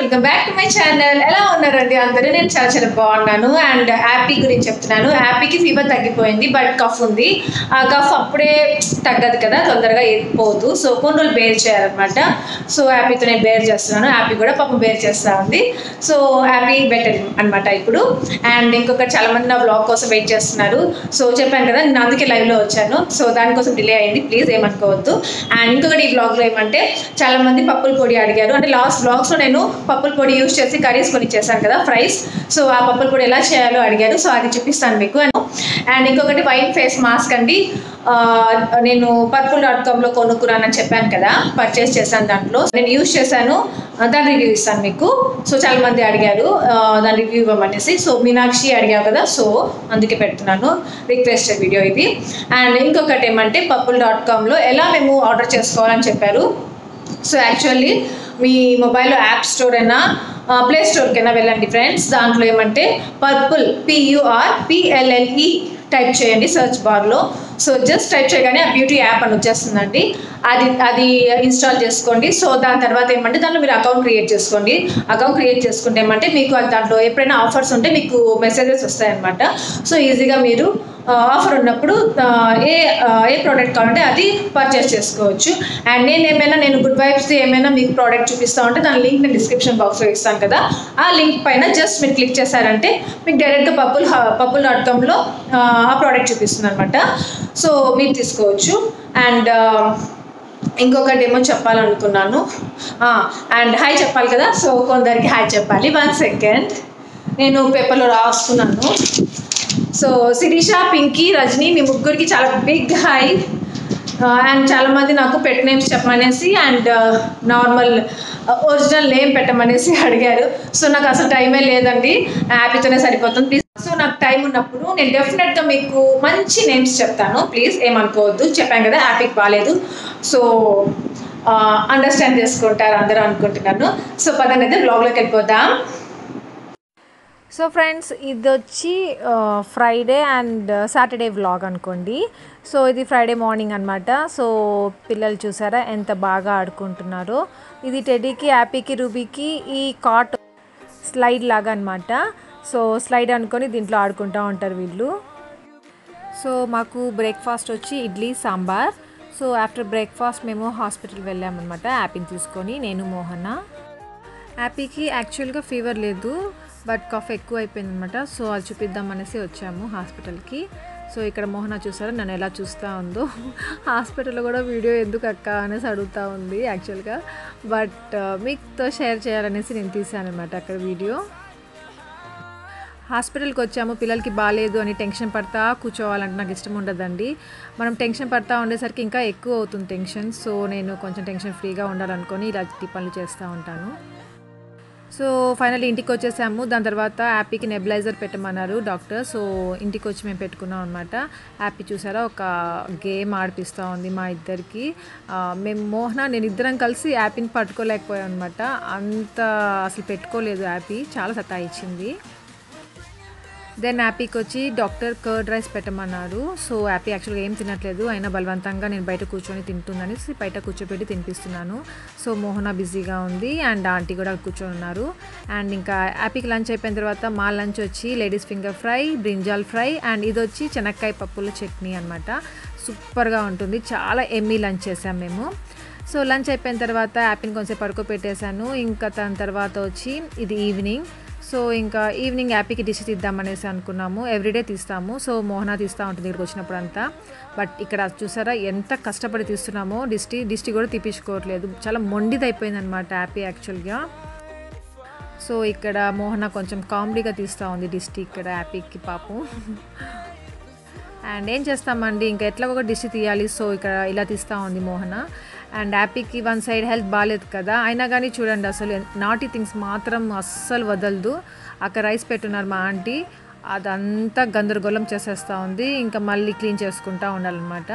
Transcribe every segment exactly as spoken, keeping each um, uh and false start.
Welcome back to my channel. Hello, Narandi. Andheri nenu chala chala baagunnanu and happy gurinchi cheptunanu. Happy ki fever taggipoyindi but cough undi. Aa cough appude taggadu kada tondaraga edipodu. So konni roju bear cheyalannamata. So happy tone bear chestunnanu. Happy kuda papa bear chestha undi. So happy better annamata ippudu. And inkoka chala mandi na vlog kosam wait chestunnaru. So cheppanu kada nenu anduke live lo vachanu. So dani kosam delay ayindi please em anukovoddu. And inkoka ee vlog lo emante chala mandi Pappula Podi adigaru. Ante last vlogs lo nenu Purplle Podi use చేసి curries కొని చేశాను కదా fries so ఆ Purplle Podi ఎలా చేయాలో అడిగారు so అది చూపిస్తాను మీకు అండ్ ఇంకొకటి వైట్ ఫేస్ మాస్క్ అండి నేను Purplle dot com లో కొనుక్కున్నాను అని చెప్పాను కదా పర్చేస్ చేశాను దాంట్లో నేను యూస్ చేశాను దాని రివ్యూ ఇస్తాను మీకు సో చాలా మంది అడిగారు దాని రివ్యూ ఇవ్వమనేసి సో మీనాక్షి అడిగారు కదా సో అందుకే పెడుతున్నాను రిక్వెస్టెడ్ వీడియో ఇది అండ్ ఇంకొకటి ఏమంటే Purplle dot com లో ఎలా మేము ఆర్డర్ చేసుకోవాలని చెప్పారు సో యాక్చువల్లీ మీ మొబైల్లో యాప్ స్టోర్ అయినా ప్లే స్టోర్కి అయినా వెళ్ళండి ఫ్రెండ్స్ దాంట్లో ఏమంటే purple P U R P L L E type చేయండి సర్చ్ బార్లో సో జస్ట్ టైప్ చేయగానే ఆ బ్యూటీ యాప్ అని వచ్చేస్తుందండి అది అది ఇన్స్టాల్ చేసుకోండి సో దాని తర్వాత ఏమంటే దాంట్లో మీరు అకౌంట్ క్రియేట్ చేసుకోండి అకౌంట్ క్రియేట్ చేసుకుంటే ఏమంటే మీకు దాంట్లో ఎప్పుడైనా ఆఫర్స్ ఉంటే మీకు మెసేజెస్ వస్తాయన్నమాట సో ఈజీగా మీరు ఆఫర్ ఉన్నప్పుడు ఏ ఏ ప్రోడక్ట్ కావాలంటే అది పర్చేస్ చేసుకోవచ్చు అండ్ నేను ఏమైనా నేను గుడ్ వైబ్స్ ఏమైనా మీకు ప్రోడక్ట్ చూపిస్తూ ఉంటే దాని లింక్ నేను డిస్క్రిప్షన్ బాక్స్లో ఇస్తాను కదా ఆ లింక్ పైన జస్ట్ మీరు క్లిక్ చేశారంటే మీకు డైరెక్ట్గా పర్పుల్ పర్పుల్ డాట్ కామ్లో ఆ ప్రోడక్ట్ చూపిస్తుంది అనమాట సో మీరు తీసుకోవచ్చు అండ్ ఇంకొకటి ఏమో చెప్పాలనుకున్నాను అండ్ హాయ్ చెప్పాలి కదా సో కొందరికి హాయ్ చెప్పాలి వన్ సెకండ్ నేను పేపర్లో రాసుకున్నాను సో శిరీష పింకీ రజనీ మీ ముగ్గురికి చాలా బిగ్ హై అండ్ చాలామంది నాకు పెట్ నేమ్స్ చెప్పమనేసి అండ్ నార్మల్ ఒరిజినల్ నేమ్ పెట్టమనేసి అడిగారు సో నాకు అసలు టైమే లేదండి హ్యాపీతోనే సరిపోతుంది ప్లీజ్ సో నాకు టైం ఉన్నప్పుడు నేను డెఫినెట్గా మీకు మంచి నేమ్స్ చెప్తాను ప్లీజ్ ఏమనుకోవద్దు చెప్పాను కదా హ్యాపీకి బాగాలేదు సో అండర్స్టాండ్ చేసుకుంటారు అందరూ అనుకుంటున్నాను సో పదండి అయితే బ్లాగ్లోకి వెళ్ళిపోదాం సో ఫ్రెండ్స్ ఇది వచ్చి ఫ్రైడే అండ్ సాటర్డే వ్లాగ్ అనుకోండి సో ఇది ఫ్రైడే మార్నింగ్ అనమాట సో పిల్లలు చూసారా ఎంత బాగా ఆడుకుంటున్నారో ఇది టెడ్డీకి హ్యాపీకి రూబీకి ఈ కాట్ స్లైడ్ లాగా అనమాట సో స్లైడ్ అనుకొని దీంట్లో ఆడుకుంటూ ఉంటారు వీళ్ళు సో మాకు బ్రేక్ఫాస్ట్ వచ్చి idli sambar so after breakfast మేము హాస్పిటల్ వెళ్ళామన్నమాట హ్యాపీని తీసుకొని నేను మోహన హ్యాపీకి యాక్చువల్గా ఫీవర్ లేదు బట్ కాఫ్ ఎక్కువ అయిపోయింది అనమాట సో అది చూపిద్దాం అనేసి వచ్చాము హాస్పిటల్కి సో ఇక్కడ మోహన చూసారా నన్ను ఎలా చూస్తూ ఉందో హాస్పిటల్లో కూడా వీడియో ఎందుకు అక్క అనేసి అడుగుతూ ఉంది యాక్చువల్గా బట్ మీతో షేర్ చేయాలనేసి నేను తీసాను అనమాట అక్కడ వీడియో హాస్పిటల్కి వచ్చాము పిల్లలకి బాగాలేదు అని టెన్షన్ పడతా కూర్చోవాలంటే నాకు ఇష్టం ఉండదండి మనం టెన్షన్ పడతా ఉండేసరికి ఇంకా ఎక్కువ అవుతుంది టెన్షన్ సో నేను కొంచెం టెన్షన్ ఫ్రీగా ఉండాలనుకొని ఇలా పనులు చేస్తూ ఉంటాను సో ఫైనల్ ఇంటికి వచ్చేసాము దాని తర్వాత హ్యాపీకి నెబిలైజర్ పెట్టమన్నారు డాక్టర్ సో ఇంటికి వచ్చి మేము పెట్టుకున్నాం అనమాట హ్యాపీ చూసారా ఒక గేమ్ ఆడిపిస్తూ ఉంది మా ఇద్దరికి మేము మోహన నేను ఇద్దరం కలిసి హ్యాపీని పట్టుకోలేకపోయాం అనమాట అంత అసలు పెట్టుకోలేదు హ్యాపీ చాలా సతాయించింది దెన్ హ్యాపీకి వచ్చి డాక్టర్ కర్డ్ రైస్ పెట్టమన్నారు సో హ్యాపీ యాక్చువల్గా ఏం తినట్లేదు అయినా బలవంతంగా నేను బయట కూర్చొని తింటుందని బయట కూర్చోబెట్టి తినిపిస్తున్నాను సో మోహన బిజీగా ఉంది అండ్ ఆంటీ కూడా కూర్చొని ఉన్నారు అండ్ ఇంకా హ్యాపీకి లంచ్ అయిపోయిన తర్వాత మా లంచ్ వచ్చి ladies finger fry brinjal fry and ఇది వచ్చి చెనక్కాయ పప్పుల చట్నీ అనమాట సూపర్గా ఉంటుంది చాలా ఎమ్మీ లంచ్ చేసాం మేము సో లంచ్ అయిపోయిన తర్వాత హ్యాపీని కొంచెంసేపు పడుకోబెట్టేశాను ఇంకా దాని తర్వాత వచ్చి ఇది ఈవినింగ్ సో ఇంకా ఈవినింగ్ హ్యాపీకి డిష్ తీద్దామనేసి అనుకున్నాము ఎవ్రీడే తీస్తాము సో మోహన తీస్తూ ఉంటుంది ఇక్కడికి వచ్చినప్పుడు అంతా బట్ ఇక్కడ చూసారా ఎంత కష్టపడి తీస్తున్నామో డిష్టి డిష్టి కూడా తీపించుకోవట్లేదు చాలా మొండిదైపోయిందనమాట హ్యాపీ యాక్చువల్గా సో ఇక్కడ మోహన కొంచెం కామెడీగా తీస్తూ ఉంది డిష్టి ఇక్కడ హ్యాపీకి పాపం అండ్ ఏం చేస్తామండి ఇంకా ఎట్లా ఒక డిష్ తీయాలి సో ఇక్కడ ఇలా తీస్తూ ఉంది మోహన అండ్ హ్యాపీకి వన్ సైడ్ హెల్త్ బాగాలేదు కదా అయినా కానీ చూడండి అసలు నాటి థింగ్స్ మాత్రం అస్సలు వదలదు అక్కడ రైస్ పెట్టున్నారు మా ఆంటీ అదంతా గందరగోళం చేసేస్తూ ఉంది ఇంకా మళ్ళీ క్లీన్ చేసుకుంటూ ఉండాలన్నమాట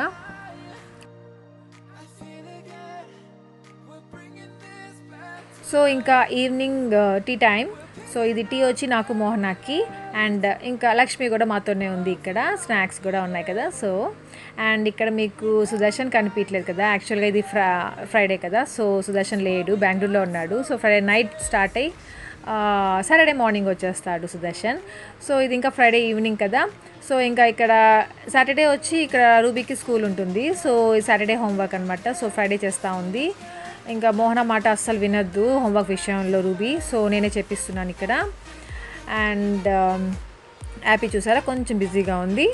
సో ఇంకా ఈవినింగ్ టీ టైం సో ఇది టీ వచ్చి నాకు మోహనాకి అండ్ ఇంకా లక్ష్మి కూడా మాతోనే ఉంది ఇక్కడ స్నాక్స్ కూడా ఉన్నాయి కదా సో అండ్ ఇక్కడ మీకు సుదర్శన్ కనిపించలేదు కదా, యాక్చువల్గా ఇది ఫ్రా ఫ్రైడే కదా, సో సుదర్శన్ లేడు, బెంగళూరులో ఉన్నాడు. సో ఫ్రైడే నైట్ స్టార్ట్ అయ్యి సాటర్డే మార్నింగ్ వచ్చేస్తాడు సుదర్శన్. సో ఇది ఇంకా ఫ్రైడే ఈవినింగ్ కదా, సో ఇంకా ఇక్కడ సాటర్డే వచ్చి ఇక్కడ రూబీకి స్కూల్ ఉంటుంది, సో సాటర్డే హోంవర్క్ అనమాట. సో ఫ్రైడే చేస్తూ ఉంది. ఇంకా మోహన మాట అస్సలు వినొద్దు హోంవర్క్ విషయంలో రూబీ, సో నేనే చెప్పిస్తున్నాను ఇక్కడ. అండ్ యాపీ చూసారా కొంచెం బిజీగా ఉంది.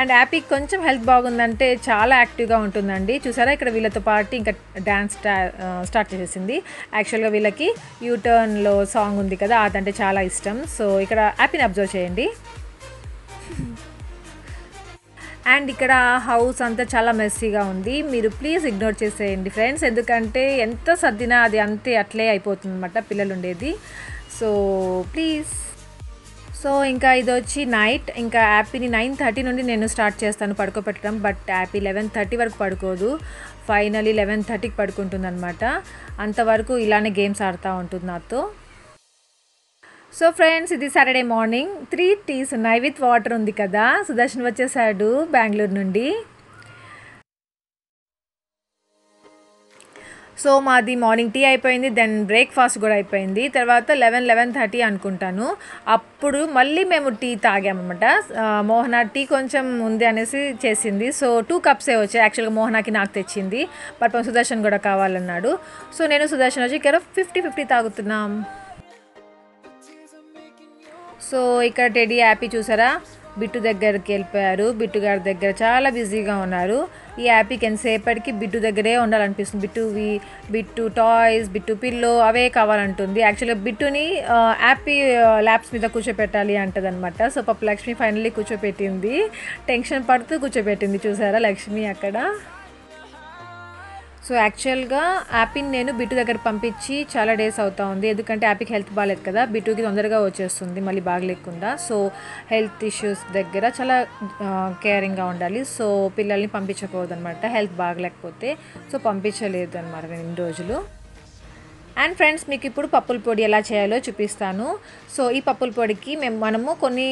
అండ్ యాపీ కొంచెం హెల్త్ బాగుందంటే చాలా యాక్టివ్గా ఉంటుందండి. చూసారా ఇక్కడ వీళ్ళతో పాటు ఇంకా డ్యాన్స్ స్టార్ట్ చేసేసింది. యాక్చువల్గా వీళ్ళకి యూటర్న్లో సాంగ్ ఉంది కదా, అదంటే చాలా ఇష్టం. సో ఇక్కడ యాపీని అబ్జర్వ్ చేయండి. అండ్ ఇక్కడ హౌస్ అంతా చాలా మెస్సీగా ఉంది, మీరు ప్లీజ్ ఇగ్నోర్ చేసేయండి ఫ్రెండ్స్, ఎందుకంటే ఎంత సర్దినా అది అంతే అట్లే అయిపోతుంది అనమాట పిల్లలు ఉండేది, సో ప్లీజ్. సో ఇంకా ఇది వచ్చి నైట్, ఇంకా యాపీని నైన్ థర్టీ నుండి నేను స్టార్ట్ చేస్తాను పడుకోబెట్టడం, బట్ యాపీ లెవెన్ థర్టీ వరకు పడుకోదు, ఫైనలీ లెవెన్ థర్టీకి పడుకుంటుంది అనమాట. అంతవరకు ఇలానే గేమ్స్ ఆడుతూ ఉంటుంది నాతో. సో ఫ్రెండ్స్ ఇది సాటర్డే మార్నింగ్. త్రీ టీస్ ఉన్నాయి విత్ వాటర్ ఉంది కదా, సుదర్శన్ వచ్చేసాడు బెంగళూరు నుండి. సో మాది మార్నింగ్ టీ అయిపోయింది, దెన్ బ్రేక్ఫాస్ట్ కూడా అయిపోయింది. తర్వాత లెవెన్ లెవెన్ థర్టీ అనుకుంటాను అప్పుడు మళ్ళీ మేము టీ తాగామన్నమాట. మోహన టీ కొంచెం ఉంది అనేసి చేసింది, సో టూ కప్సే వచ్చాయి యాక్చువల్గా, మోహనకి నాకు తెచ్చింది, బట్ మనం సుదర్శన్ కూడా కావాలన్నాడు. సో నేను సుదర్శన్ వచ్చి ఇక్కడ ఫిఫ్టీ ఫిఫ్టీ తాగుతున్నాం. సో ఇక్కడ టెడీ యాపీ చూసారా బిట్టు దగ్గరికి వెళ్ళిపోయారు, బిట్టు గారి దగ్గర చాలా బిజీగా ఉన్నారు. ఈ యాపీకి ఎంతసేపటికి బిట్టు దగ్గరే ఉండాలనిపిస్తుంది, బిట్టువి బిట్టు టాయ్స్ బిట్టు పిల్లో అవే కావాలంటుంది. యాక్చువల్గా బిట్టుని యాపీ ల్యాప్స్ మీద కూర్చోపెట్టాలి అంటదనమాట. సో పాప లక్ష్మి ఫైనల్లీ కూర్చోపెట్టింది, టెన్షన్ పడుతూ కూర్చోపెట్టింది చూసారా లక్ష్మి అక్కడ. సో యాక్చువల్గా యాపీని నేను బిట్టు దగ్గర పంపించి చాలా డేస్ అవుతా ఉంది, ఎందుకంటే యాపీకి హెల్త్ బాగాలేదు కదా, బిట్టుకి తొందరగా వచ్చేస్తుంది మళ్ళీ బాగలేకుండా. సో హెల్త్ ఇష్యూస్ దగ్గర చాలా కేరింగ్గా ఉండాలి, సో పిల్లల్ని పంపించకూడదు అనమాట హెల్త్ బాగలేకపోతే. సో పంపించలేదు అనమాట నేను ఇన్ని రోజులు. అండ్ ఫ్రెండ్స్ మీకు ఇప్పుడు పప్పుల పొడి ఎలా చేయాలో చూపిస్తాను. సో ఈ పప్పుల పొడికి మేము మనము కొన్ని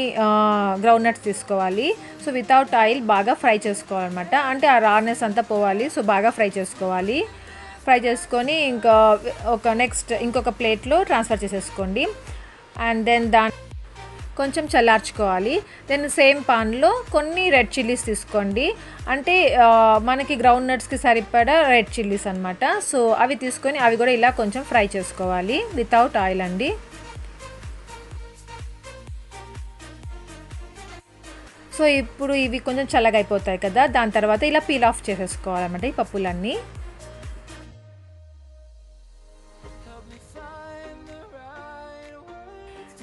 గ్రౌండ్ నట్స్ తీసుకోవాలి. సో వితౌట్ ఆయిల్ బాగా ఫ్రై చేసుకోవాలన్నమాట, అంటే ఆ రానెస్ అంతా పోవాలి. సో బాగా ఫ్రై చేసుకోవాలి, ఫ్రై చేసుకొని ఇంకా ఒక నెక్స్ట్ ఇంకొక ప్లేట్లో ట్రాన్స్ఫర్ చేసేసుకోండి. అండ్ దెన్ దాని కొంచెం చల్లార్చుకోవాలి. దెన్ సేమ్ పాన్లో కొన్ని రెడ్ చిల్లీస్ తీసుకోండి, అంటే మనకి గ్రౌండ్ నట్స్కి సరిపడా రెడ్ చిల్లీస్ అనమాట. సో అవి తీసుకొని అవి కూడా ఇలా కొంచెం ఫ్రై చేసుకోవాలి వితౌట్ ఆయిల్ అండి. సో ఇప్పుడు ఇవి కొంచెం చల్లగా అయిపోతాయి కదా, దాని తర్వాత ఇలా పీల్ ఆఫ్ చేసేసుకోవాలన్నమాట ఈ పప్పులన్నీ.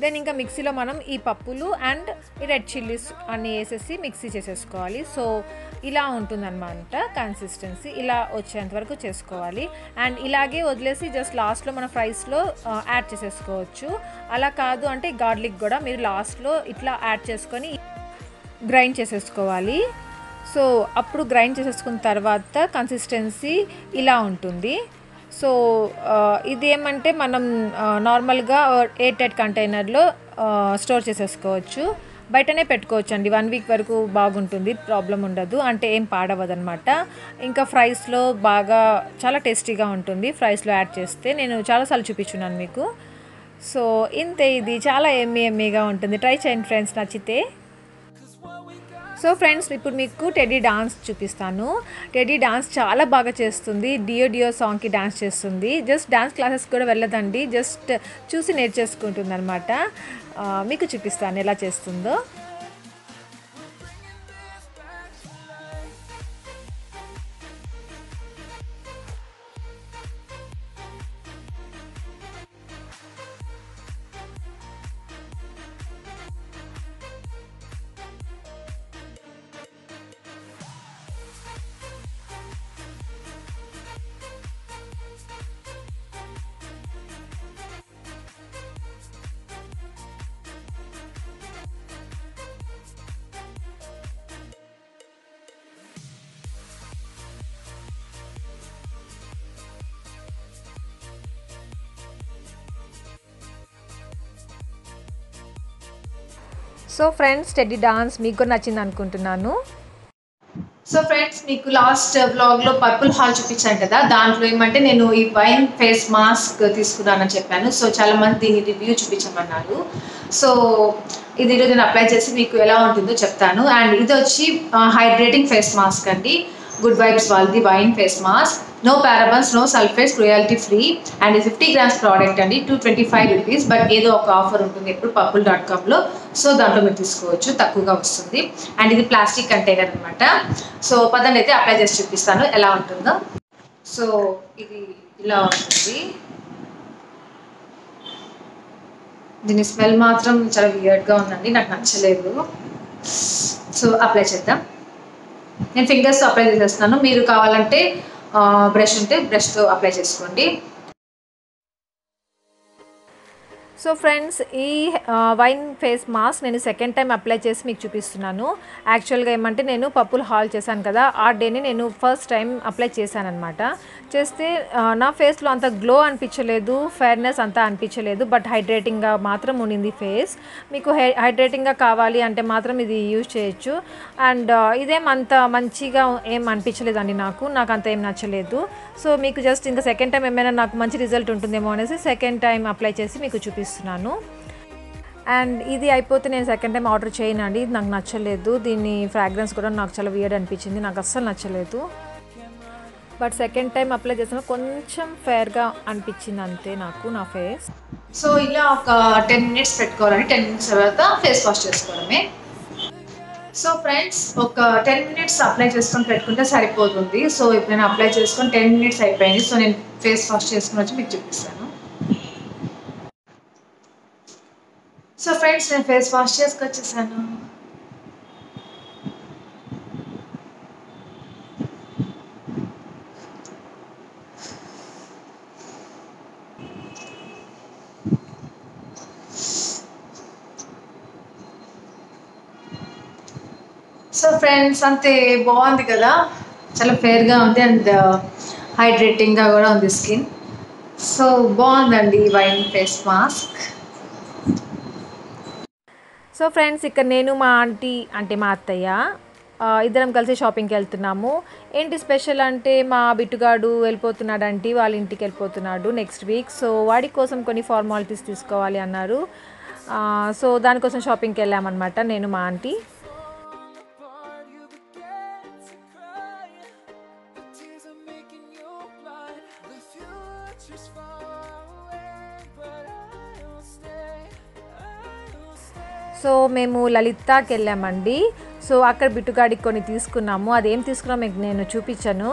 దెన్ ఇంకా మిక్సీలో మనం ఈ పప్పులు అండ్ ఈ రెడ్ చిల్లీస్ అన్నీ వేసేసి మిక్సీ చేసేసుకోవాలి. సో ఇలా ఉంటుందన్నమాట కన్సిస్టెన్సీ, ఇలా వచ్చేంతవరకు చేసుకోవాలి. అండ్ ఇలాగే వదిలేసి జస్ట్ లాస్ట్లో మన ఫ్రైస్లో యాడ్ చేసేసుకోవచ్చు. అలా కాదు అంటే గార్లిక్ కూడా మీరు లాస్ట్లో ఇట్లా యాడ్ చేసుకొని గ్రైండ్ చేసేసుకోవాలి. సో అప్పుడు గ్రైండ్ చేసేసుకున్న తర్వాత కన్సిస్టెన్సీ ఇలా ఉంటుంది. సో ఇదేమంటే మనం నార్మల్గా ఎయిర్ టైట్ కంటైనర్లో స్టోర్ చేసేసుకోవచ్చు, బయటనే పెట్టుకోవచ్చు అండి. వన్ వీక్ వరకు బాగుంటుంది, ప్రాబ్లం ఉండదు, అంటే ఏం పాడవదు అనమాట. ఇంకా ఫ్రైస్లో బాగా చాలా టేస్టీగా ఉంటుంది ఫ్రైస్లో యాడ్ చేస్తే, నేను చాలాసార్లు చూపించున్నాను మీకు. సో ఇంతే, ఇది చాలా ఎమ్మీ ఎమ్మీగా ఉంటుంది, ట్రై చేయండి ఫ్రెండ్స్ నచ్చితే. సో ఫ్రెండ్స్ ఇప్పుడు మీకు టెడీ డాన్స్ చూపిస్తాను. టెడీ డాన్స్ చాలా బాగా చేస్తుంది, డియో డియో సాంగ్కి డాన్స్ చేస్తుంది. జస్ట్ డాన్స్ క్లాసెస్ కూడా వెళ్ళదండి, జస్ట్ చూసి నేర్చేసుకుంటుంది అనమాట. మీకు చూపిస్తాను ఎలా చేస్తుందో. సో ఫ్రెండ్స్ టెడ్డీ డాన్స్ మీకు నచ్చింది అనుకుంటున్నాను. So friends, meeku last vlog lo purple haul chupichanu kada, dantlo emante nenu ee wine face mask teeskunanu ani cheppanu. So chaala mandi deeni review chupinchamannadu. So idi roju nenu apply chesi meeku ela untundo cheptanu. And idi vachi hydrating face mask andi, Good Vibes valdi wine face mask, no parabens, no sulfates, cruelty free, and fifty grams product andi, two twenty-five rupees. But edo oka offer untundi eppudu purplle dot com lo, so dantlo meeku teesukovachu, takkuva vastundi. And idi plastic container annamata. So padandi aithe apply chesi chupistanu ela untundo. So idi ila untundi, dini smell matram chaala weird ga undandi, naaku nachaledu. So apply cheddam. నేను ఫింగర్స్తో apply చేసేస్తాను, మీరు కావాలంటే brush ఉంటే బ్రష్తో apply చేసుకోండి. So friends, ఈ wine face mask నేను second time apply చేసి మీకు చూపిస్తున్నాను. యాక్చువల్గా ఏమంటే నేను పప్పులు హాల్ చేశాను కదా, ఆ డేనే నేను ఫస్ట్ టైం అప్లై చేశాను అనమాట. చేస్తే నా ఫేస్లో అంత గ్లో అనిపించలేదు, ఫెయిర్నెస్ అంతా అనిపించలేదు, బట్ హైడ్రేటింగ్గా మాత్రం ఉండింది ఫేస్. మీకు హై హైడ్రేటింగ్గా కావాలి అంటే మాత్రం ఇది యూజ్ చేయొచ్చు. అండ్ ఇదేం అంత మంచిగా ఏం అనిపించలేదండి నాకు, నాకు అంత ఏం నచ్చలేదు. సో మీకు జస్ట్ ఇంకా సెకండ్ టైం ఏమైనా నాకు మంచి రిజల్ట్ ఉంటుందేమో అనేసి సెకండ్ టైం అప్లై చేసి మీకు చూపిస్తాను. అండ్ ఇది అయిపోతే నేను సెకండ్ టైం ఆర్డర్ చేయనండి, ఇది నాకు నచ్చలేదు. దీని ఫ్రాగ్రెన్స్ కూడా నాకు చాలా వియర్డ్ అనిపించింది, నాకు అస్సలు నచ్చలేదు. బట్ సెకండ్ టైం అప్లై చేసిన కొంచెం ఫేర్గా అనిపించింది అంతే నాకు నా ఫేస్. సో ఇలా ఒక టెన్ మినిట్స్ పెట్టుకోవాలండి, టెన్ మినిట్స్ తర్వాత ఫేస్ వాష్ చేసుకోవడమే. సో ఫ్రెండ్స్, ఒక టెన్ మినిట్స్ అప్లై చేసుకొని పెట్టుకుంటే సరిపోతుంది. సో ఇప్పుడు నేను అప్లై చేసుకొని టెన్ మినిట్స్ అయిపోయింది. సో నేను ఫేస్ వాష్ చేసుకుని వచ్చి మీకు చూపిస్తాను. సో ఫ్రెండ్స్, నేను ఫేస్ వాష్ చేసుకొచ్చేసాను. సో ఫ్రెండ్స్, అంతే బాగుంది కదా, చాలా ఫేర్గా ఉంది అండ్ హైడ్రేటింగ్గా కూడా ఉంది స్కిన్. సో బాగుందండి ఈ wine face mask. So friends, ఇక్కడ నేను మా ఆంటీ అంటే మా అత్తయ్య ఇద్దరం కలిసి షాపింగ్కి వెళ్తున్నాము. ఏంటి స్పెషల్ అంటే మా బిట్టుగాడు వెళ్ళిపోతున్నాడు, అంటే వాళ్ళ ఇంటికి వెళ్ళిపోతున్నాడు నెక్స్ట్ వీక్. సో వాడి కోసం కొన్ని ఫార్మాలిటీస్ తీసుకోవాలి అన్నారు. సో దానికోసం షాపింగ్కి వెళ్ళామన్నమాట నేను మా ఆంటీ. సో మేము లలితాకి వెళ్ళామండి. సో అక్కడ బిట్టుగాడికి కొన్ని తీసుకున్నాము, అదేం తీసుకున్నాము మీకు నేను చూపించాను.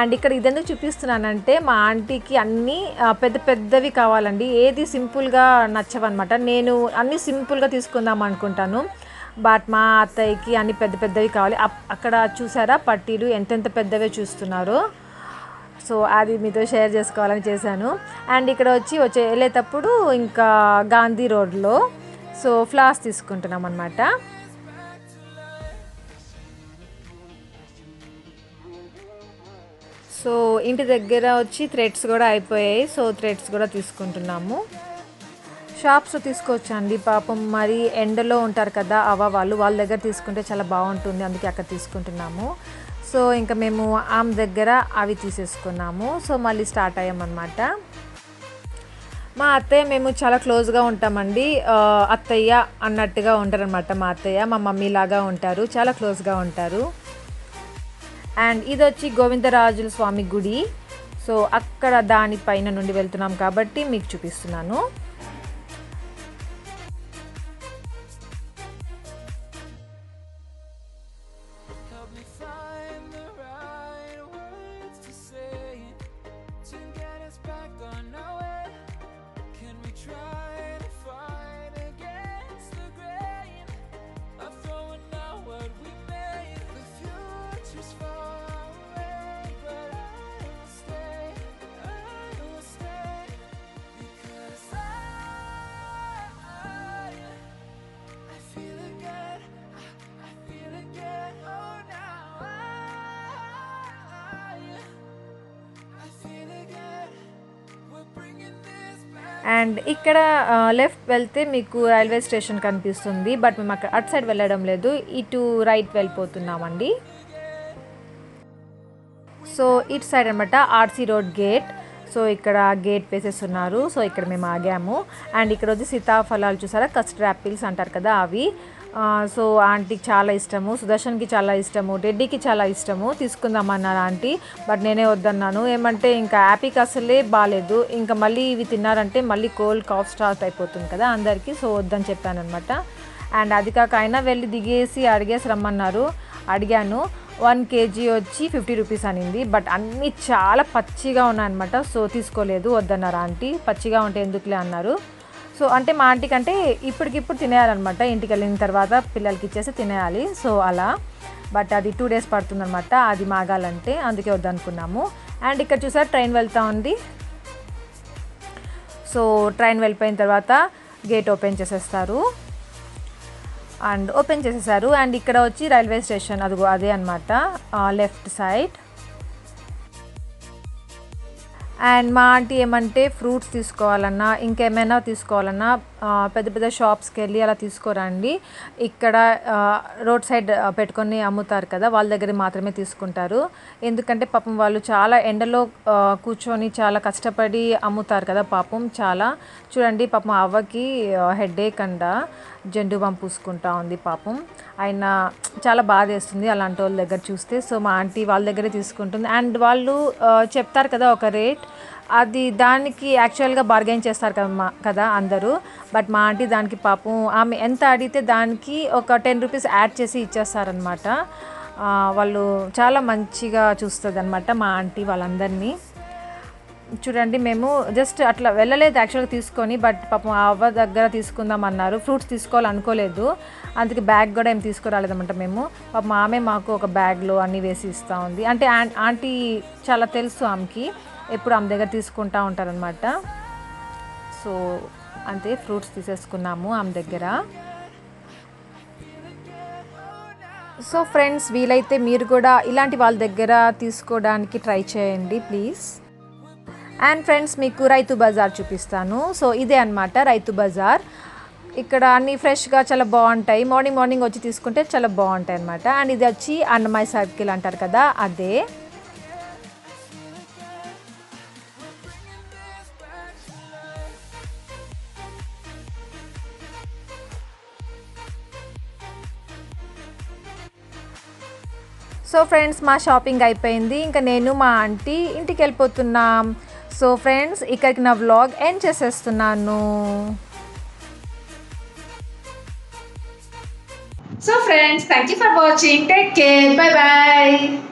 అండ్ ఇక్కడ ఇదెందుకు చూపిస్తున్నానంటే మా ఆంటీకి అన్నీ పెద్ద పెద్దవి కావాలండి, ఏది సింపుల్గా నచ్చవన్నమాట. నేను అన్నీ సింపుల్గా తీసుకుందాం అనుకుంటాను, బట్ మా అత్తయ్యకి అన్నీ పెద్ద పెద్దవి కావాలి. అక్కడ చూసారా పట్టీలు ఎంతెంత పెద్దవే చూస్తున్నారు. సో అది మీతో షేర్ చేసుకోవాలని చేశాను. అండ్ ఇక్కడ వచ్చి వచ్చే వెళ్ళేటప్పుడు ఇంకా గాంధీ రోడ్లో సో ఫ్లాస్ తీసుకుంటున్నాం అన్నమాట. సో ఇంటి దగ్గర వచ్చి థ్రెడ్స్ కూడా అయిపోయాయి, సో థ్రెడ్స్ కూడా తీసుకుంటున్నాము. షాప్స్ తీసుకోవచ్చండి, పాపం మరి ఎండలో ఉంటారు కదా అవ్వ వాళ్ళు, వాళ్ళ దగ్గర తీసుకుంటే చాలా బాగుంటుంది, అందుకే అక్కడ తీసుకుంటున్నాము. సో ఇంకా మేము ఆమె దగ్గర అవి తీసేసుకున్నాము. సో మళ్ళీ స్టార్ట్ అయ్యామన్నమాట. మా అత్తయ్య మేము చాలా క్లోజ్గా ఉంటామండి, అత్తయ్య అన్నట్టుగా ఉంటారు అనమాట. మా అత్తయ్య మా మమ్మీ లాగా ఉంటారు, చాలా క్లోజ్గా ఉంటారు. అండ్ ఇది వచ్చి గోవిందరాజుల స్వామి గుడి. సో అక్కడ దానిపైన నుండి వెళ్తున్నాం కాబట్టి మీకు చూపిస్తున్నాను. అండ్ ఇక్కడ లెఫ్ట్ వెళ్తే మీకు రైల్వే స్టేషన్ కనిపిస్తుంది, బట్ మేము అక్కడ అటు సైడ్ వెళ్ళడం లేదు, ఇటు రైట్ వెళ్ళిపోతున్నామండి. సో ఇట్ సైడ్ అనమాట ఆర్సీ రోడ్ గేట్. సో ఇక్కడ గేట్ వేసేస్తున్నారు. సో ఇక్కడ మేము ఆగాము. అండ్ ఇక్కడ వచ్చి సీతాఫలాలు చూసారా, కస్టర్డ్ యాపిల్స్ అంటారు కదా అవి. సో ఆంటీకి చాలా ఇష్టము, సుదర్శన్కి చాలా ఇష్టము, రెడ్డికి చాలా ఇష్టము. తీసుకుందామన్నారు ఆంటీ, బట్ నేనే వద్దన్నాను. ఏమంటే ఇంకా యాపీకి అసలే బాగాలేదు, ఇంకా మళ్ళీ ఇవి తిన్నారంటే మళ్ళీ కోల్డ్ కాఫ్ స్టార్ట్ అయిపోతుంది కదా అందరికీ, సో వద్దని చెప్పాను అనమాట. అండ్ అది కాక అయినా వెళ్ళి దిగేసి అడిగేసి రమ్మన్నారు. అడిగాను. వన్ కేజీ వచ్చి ఫిఫ్టీ రూపీస్ అనింది, బట్ అన్నీ చాలా పచ్చిగా ఉన్నాయన్నమాట. సో తీసుకోలేదు, వద్దన్నారు ఆంటీ. పచ్చిగా ఉంటే ఎందుకులే అన్నారు. సో అంటే మా ఆంటీ కంటే ఇప్పటికిప్పుడు తినేయాలన్నమాట, ఇంటికి వెళ్ళిన తర్వాత పిల్లలకి ఇచ్చేసి తినేయాలి. సో అలా, బట్ అది టూ డేస్ పడుతుందన్నమాట అది మాగాలంటే, అందుకే వద్దనుకున్నాము. అండ్ ఇక్కడ చూసారు ట్రైన్ వెళ్తూ ఉంది. సో ట్రైన్ వెళ్ళిపోయిన తర్వాత గేట్ ఓపెన్ చేసేస్తారు. అండ్ ఓపెన్ చేసేసారు. అండ్ ఇక్కడ వచ్చి రైల్వే స్టేషన్, అదిగో అదే అనమాట లెఫ్ట్ సైడ్. అండ్ మా ఆంటీ ఏమంటే ఫ్రూట్స్ తీసుకోవాలన్నా ఇంకేమైనా తీసుకోవాలన్నా పెద్ద పెద్ద షాప్స్కి వెళ్ళి అలా తీసుకోరండి, ఇక్కడ రోడ్ సైడ్ పెట్టుకొని అమ్ముతారు కదా వాళ్ళ దగ్గర మాత్రమే తీసుకుంటారు. ఎందుకంటే పాపం వాళ్ళు చాలా ఎండలో కూర్చొని చాలా కష్టపడి అమ్ముతారు కదా పాపం. చాలా చూడండి పాపం అవ్వకి హెడేక్ అంట, జెండు బాం పూసుకుంటా ఉంది పాపం. ఆయన చాలా బాధ వేస్తుంది అలాంటి వాళ్ళ దగ్గర చూస్తే. సో మా ఆంటీ వాళ్ళ దగ్గరే తీసుకుంటుంది. అండ్ వాళ్ళు చెప్తారు కదా ఒక రేట్, అది దానికి యాక్చువల్గా బార్గెన్ చేస్తారు కదా కదా అందరూ, బట్ మా ఆంటీ దానికి పాపం ఆమె ఎంత అడిగితే దానికి ఒక టెన్ రూపీస్ యాడ్ చేసి ఇచ్చేస్తారనమాట. వాళ్ళు చాలా మంచిగా చూస్తుంది అనమాట మా ఆంటీ వాళ్ళందరినీ. చూడండి మేము జస్ట్ అట్లా వెళ్ళలేదు యాక్చువల్గా తీసుకొని, బట్ పాపం అవ్వ దగ్గర తీసుకుందాం అన్నారు. ఫ్రూట్స్ తీసుకోవాలనుకోలేదు, అందుకే బ్యాగ్ కూడా ఏం తీసుకురాలేదన్నమాట మేము. పాపం ఆమె మాకు ఒక బ్యాగ్లో అన్నీ వేసి ఇస్తూ ఉంది. అంటే ఆంటీ చాలా తెలుసు ఆమెకి, ఎప్పుడు ఆమె దగ్గర తీసుకుంటూ ఉంటారనమాట. సో అంతే, ఫ్రూట్స్ తీసేసుకున్నాము ఆమె దగ్గర. సో ఫ్రెండ్స్ వీలైతే మీరు కూడా ఇలాంటి వాళ్ళ దగ్గర తీసుకోవడానికి ట్రై చేయండి ప్లీజ్. అండ్ ఫ్రెండ్స్ మీకు రైతు బజార్ చూపిస్తాను. సో ఇదే అనమాట రైతు బజార్. ఇక్కడ అన్నీ ఫ్రెష్గా చాలా బాగుంటాయి, మార్నింగ్ మార్నింగ్ వచ్చి తీసుకుంటే చాలా బాగుంటాయి అనమాట. అండ్ ఇది వచ్చి అన్నమయ్య సర్కిల్ అంటారు కదా అదే. సో ఫ్రెండ్స్ మా షాపింగ్ అయిపోయింది, ఇంకా నేను మా ఆంటీ ఇంటికి వెళ్ళిపోతున్నాం. సో ఫ్రెండ్స్ ఇక్కడికి నా వ్లాగ్ ఎండ్ చేసేస్తున్నాను. So friends thank you for watching, take care, bye by.